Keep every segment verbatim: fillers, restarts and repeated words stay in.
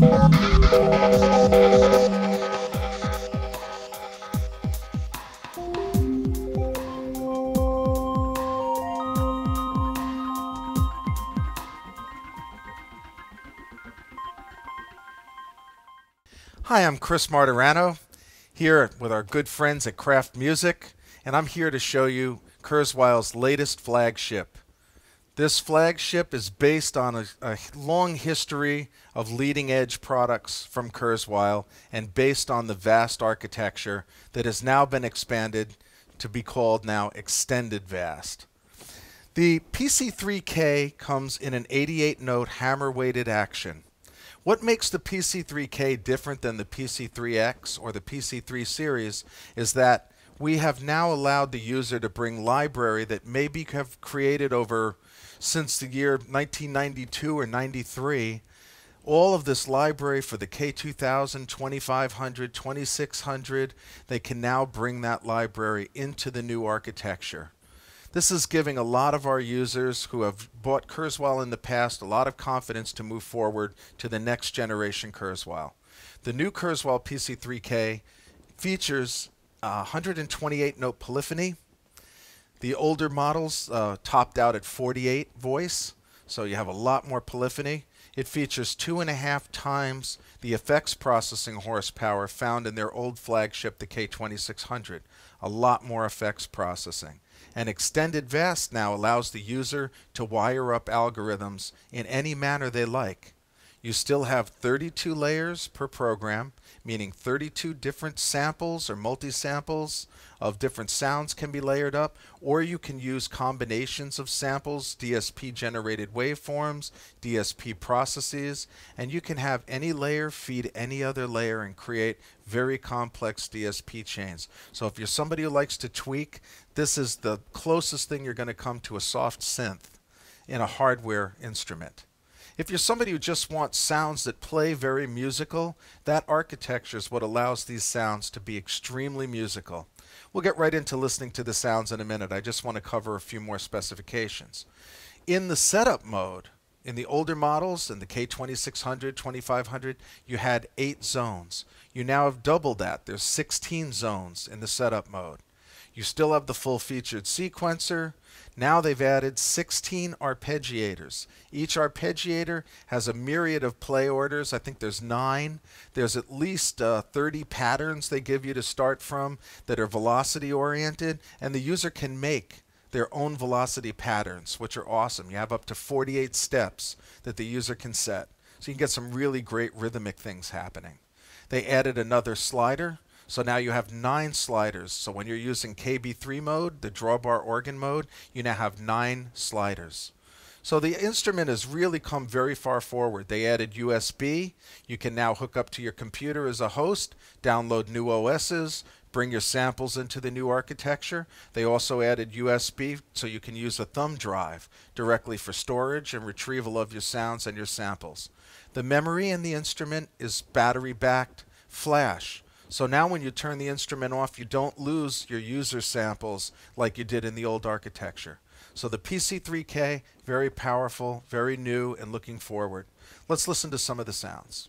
Hi, I'm Chris Martirano here with our good friends at Kraft Music, and I'm here to show you Kurzweil's latest flagship. This flagship is based on a, a long history of leading-edge products from Kurzweil and based on the VAST architecture that has now been expanded to be called now Extended VAST. The P C three K comes in an eighty-eight note hammer-weighted action. What makes the P C three K different than the P C three X or the P C three series is that we have now allowed the user to bring library that maybe have created over since the year nineteen ninety-two or ninety-three, all of this library for the K two thousand, twenty-five hundred, twenty-six hundred, they can now bring that library into the new architecture. This is giving a lot of our users who have bought Kurzweil in the past a lot of confidence to move forward to the next generation Kurzweil. The new Kurzweil P C three K features Uh, one hundred twenty-eight note polyphony. The older models uh, topped out at forty-eight voice, so you have a lot more polyphony. It features two and a half times the effects processing horsepower found in their old flagship, the K twenty-six hundred. A lot more effects processing. And Extended VAST now allows the user to wire up algorithms in any manner they like. You still have thirty-two layers per program, meaning thirty-two different samples or multi-samples of different sounds can be layered up, or you can use combinations of samples, D S P-generated waveforms, D S P processes, and you can have any layer feed any other layer and create very complex D S P chains. So if you're somebody who likes to tweak, this is the closest thing you're going to come to a soft synth in a hardware instrument. If you're somebody who just wants sounds that play very musical, that architecture is what allows these sounds to be extremely musical. We'll get right into listening to the sounds in a minute. I just want to cover a few more specifications. In the setup mode, in the older models, in the K twenty-six hundred, twenty-five hundred, you had eight zones. You now have doubled that. There's sixteen zones in the setup mode. You still have the full featured sequencer. Now they've added sixteen arpeggiators. Each arpeggiator has a myriad of play orders. I think there's nine. There's at least uh, thirty patterns they give you to start from that are velocity oriented, and the user can make their own velocity patterns, which are awesome. You have up to forty-eight steps that the user can set. So you can get some really great rhythmic things happening. They added another slider. So now you have nine sliders. So when you're using K B three mode, the drawbar organ mode, you now have nine sliders. So the instrument has really come very far forward. They added U S B. You can now hook up to your computer as a host, download new O Ss, bring your samples into the new architecture. They also added U S B so you can use a thumb drive directly for storage and retrieval of your sounds and your samples. The memory in the instrument is battery-backed flash. So now when you turn the instrument off, you don't lose your user samples like you did in the old architecture. So the P C three K, very powerful, very new, and looking forward. Let's listen to some of the sounds.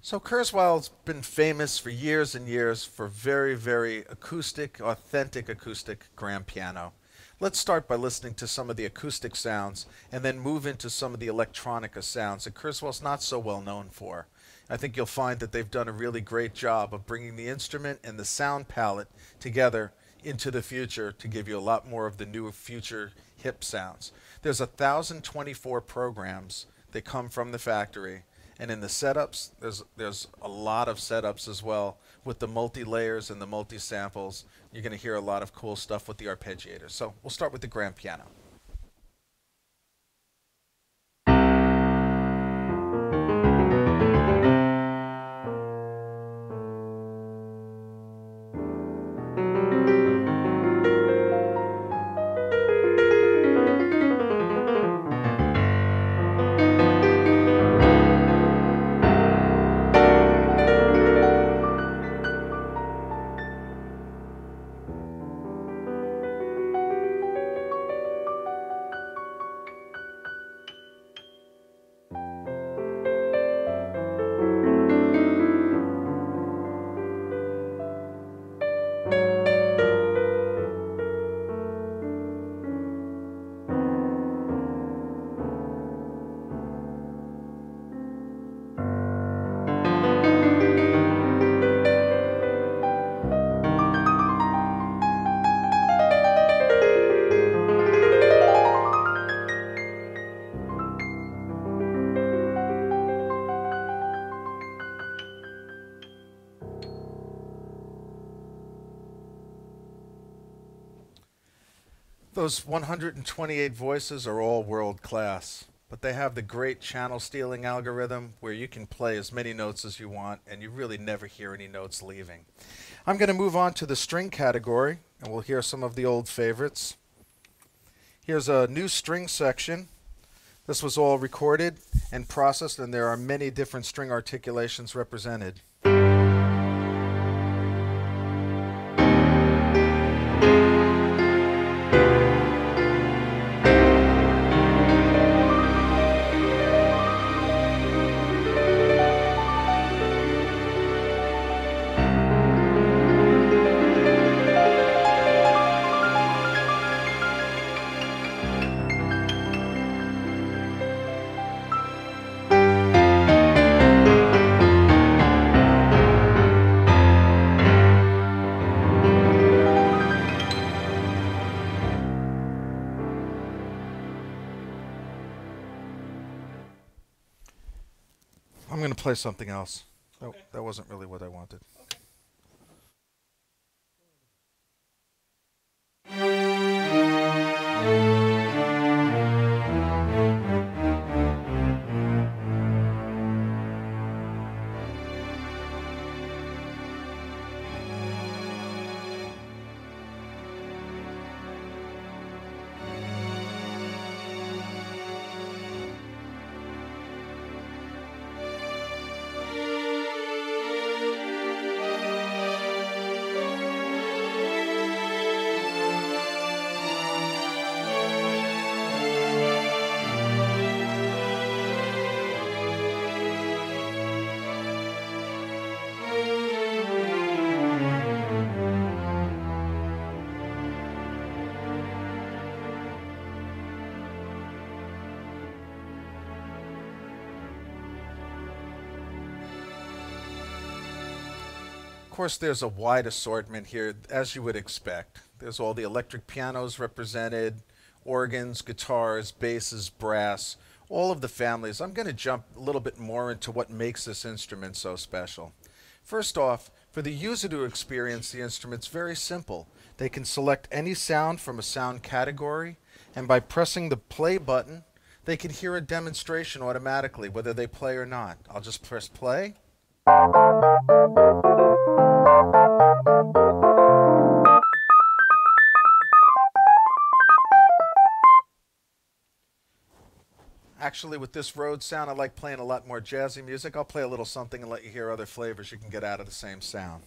So Kurzweil's been famous for years and years for very, very acoustic, authentic acoustic grand piano. Let's start by listening to some of the acoustic sounds and then move into some of the electronica sounds that Kurzweil's not so well known for. I think you'll find that they've done a really great job of bringing the instrument and the sound palette together into the future to give you a lot more of the new future hip sounds. There's one thousand twenty-four programs that come from the factory, and in the setups, there's, there's a lot of setups as well with the multi-layers and the multi-samples. You're going to hear a lot of cool stuff with the arpeggiators. So we'll start with the grand piano. Those one hundred twenty-eight voices are all world class, but they have the great channel stealing algorithm where you can play as many notes as you want and you really never hear any notes leaving. I'm going to move on to the string category and we'll hear some of the old favorites. Here's a new string section. This was all recorded and processed, and there are many different string articulations represented. Play something else. Okay. That, that wasn't really what I wanted. Okay. Of course, there's a wide assortment here, as you would expect. There's all the electric pianos represented, organs, guitars, basses, brass, all of the families. I'm going to jump a little bit more into what makes this instrument so special. First off, for the user to experience the instrument, it's very simple. They can select any sound from a sound category, and by pressing the play button, they can hear a demonstration automatically, whether they play or not. I'll just press play. Actually, with this Rhodes sound, I like playing a lot more jazzy music. I'll play a little something and let you hear other flavors you can get out of the same sound.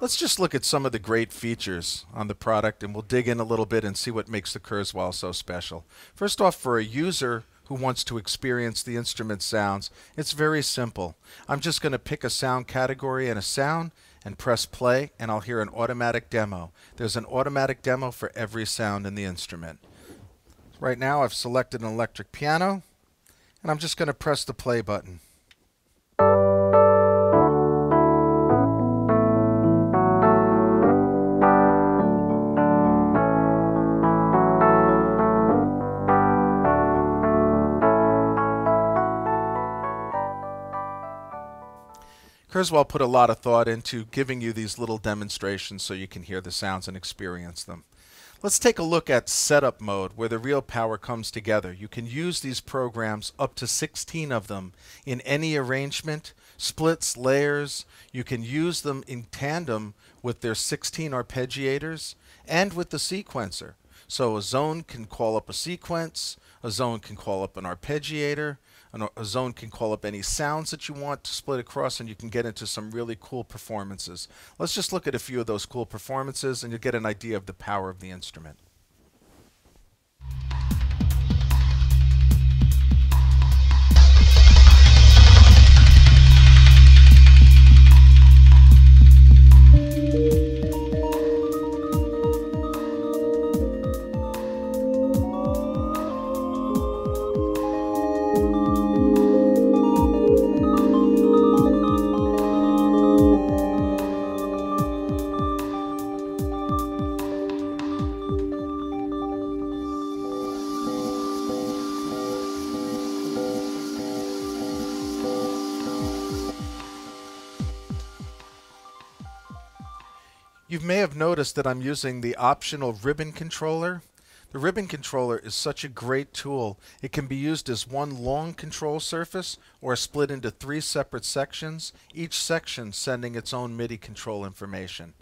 Let's just look at some of the great features on the product and we'll dig in a little bit and see what makes the Kurzweil so special. First off, for a user who wants to experience the instrument sounds, it's very simple. I'm just going to pick a sound category and a sound and press play, and I'll hear an automatic demo. There's an automatic demo for every sound in the instrument. Right now I've selected an electric piano and I'm just going to press the play button. Kurzweil put a lot of thought into giving you these little demonstrations so you can hear the sounds and experience them. Let's take a look at setup mode, where the real power comes together. You can use these programs, up to sixteen of them, in any arrangement, splits, layers. You can use them in tandem with their sixteen arpeggiators and with the sequencer. So a zone can call up a sequence, a zone can call up an arpeggiator, an, a zone can call up any sounds that you want to split across, and you can get into some really cool performances. Let's just look at a few of those cool performances, and you'll get an idea of the power of the instrument. You may have noticed that I'm using the optional ribbon controller. The ribbon controller is such a great tool. It can be used as one long control surface or split into three separate sections, each section sending its own MIDI control information.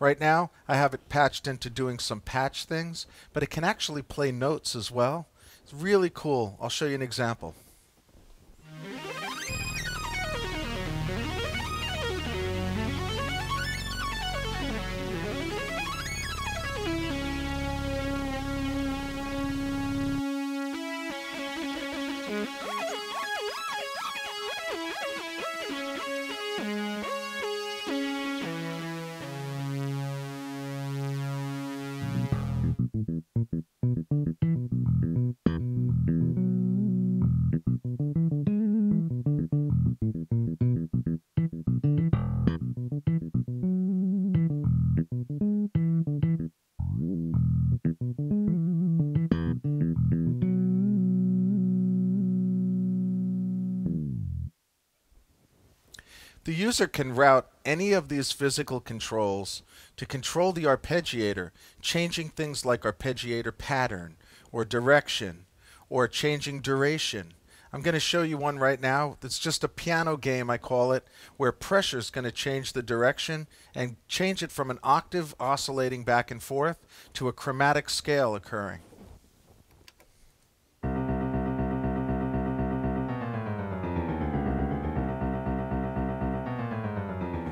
Right now, I have it patched into doing some patch things, but it can actually play notes as well. It's really cool. I'll show you an example. The user can route any of these physical controls to control the arpeggiator, changing things like arpeggiator pattern or direction or changing duration. I'm going to show you one right now that's just a piano game, I call it, where pressure is going to change the direction and change it from an octave oscillating back and forth to a chromatic scale occurring.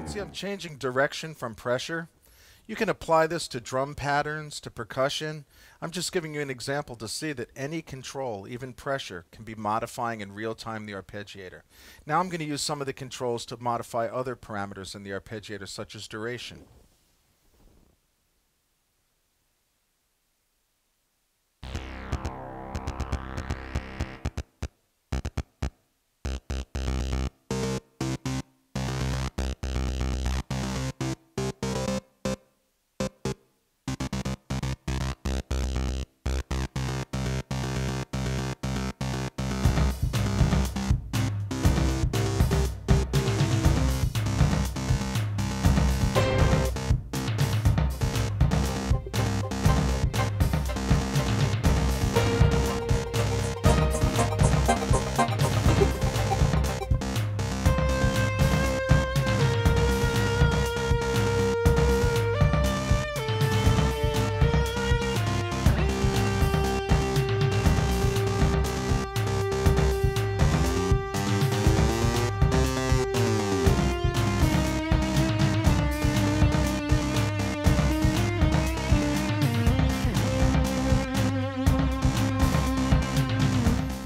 See, I'm changing direction from pressure. You can apply this to drum patterns, to percussion. I'm just giving you an example to see that any control, even pressure, can be modifying in real time the arpeggiator. Now I'm going to use some of the controls to modify other parameters in the arpeggiator, such as duration.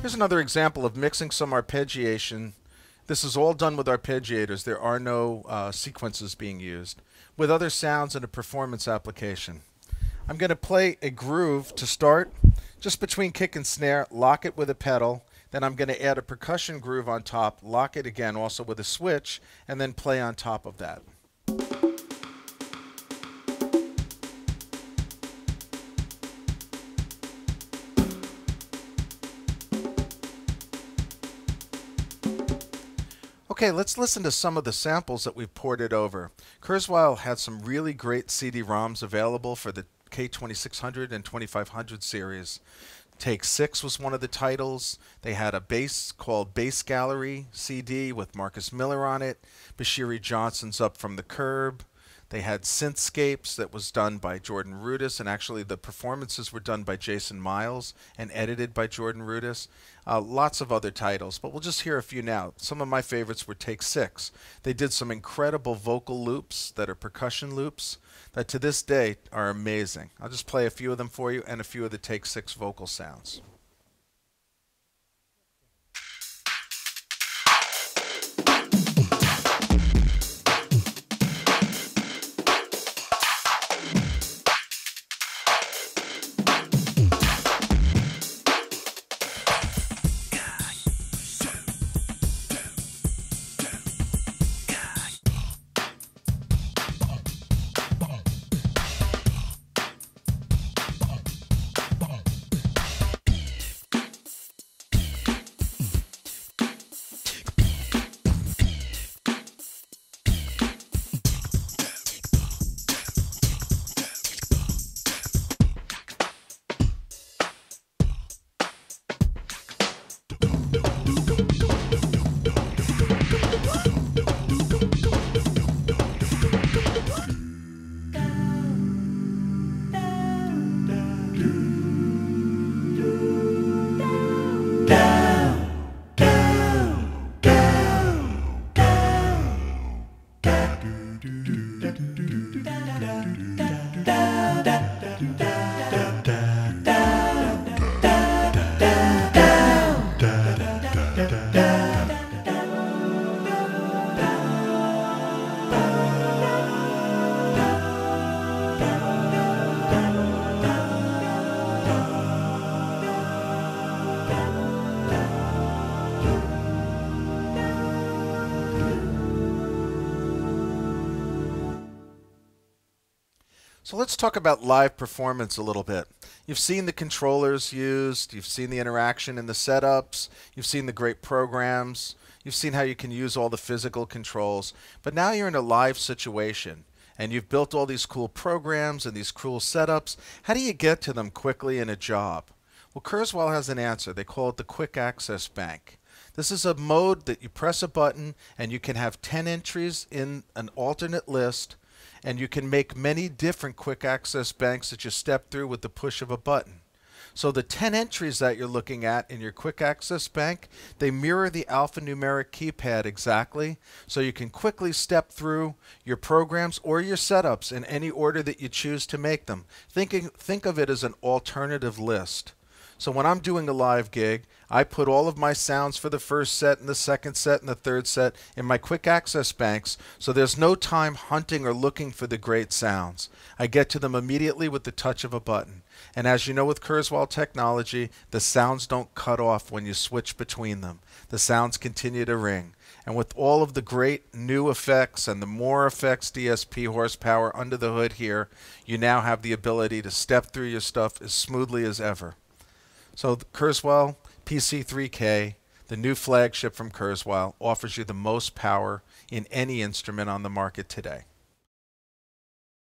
Here's another example of mixing some arpeggiation. This is all done with arpeggiators. There are no uh, sequences being used. With other sounds in a performance application. I'm going to play a groove to start. Just between kick and snare, lock it with a pedal. Then I'm going to add a percussion groove on top, lock it again also with a switch, and then play on top of that. Okay, let's listen to some of the samples that we've ported over. Kurzweil had some really great C D ROMs available for the K twenty-six hundred and twenty-five hundred series. Take Six was one of the titles. They had a bass called Bass Gallery C D with Marcus Miller on it. Bashiri Johnson's Up From the Curb. They had Synthscapes that was done by Jordan Rudess, and actually the performances were done by Jason Miles and edited by Jordan Rudess. Uh, lots of other titles, but we'll just hear a few now. Some of my favorites were Take Six. They did some incredible vocal loops that are percussion loops that to this day are amazing. I'll just play a few of them for you and a few of the Take Six vocal sounds. So let's talk about live performance a little bit. You've seen the controllers used, you've seen the interaction in the setups, you've seen the great programs, you've seen how you can use all the physical controls, but now you're in a live situation and you've built all these cool programs and these cool setups. How do you get to them quickly in a job? Well, Kurzweil has an answer. They call it the quick access bank. This is a mode that you press a button and you can have ten entries in an alternate list, and you can make many different quick access banks that you step through with the push of a button. So the ten entries that you're looking at in your quick access bank, they mirror the alphanumeric keypad exactly, so you can quickly step through your programs or your setups in any order that you choose to make them. Thinking, think of it as an alternative list. So when I'm doing a live gig, I put all of my sounds for the first set and the second set and the third set in my quick access banks, so there's no time hunting or looking for the great sounds. I get to them immediately with the touch of a button. And as you know with Kurzweil technology, the sounds don't cut off when you switch between them. The sounds continue to ring. And with all of the great new effects and the more effects D S P horsepower under the hood here, you now have the ability to step through your stuff as smoothly as ever. So Kurzweil P C three K, the new flagship from Kurzweil, offers you the most power in any instrument on the market today.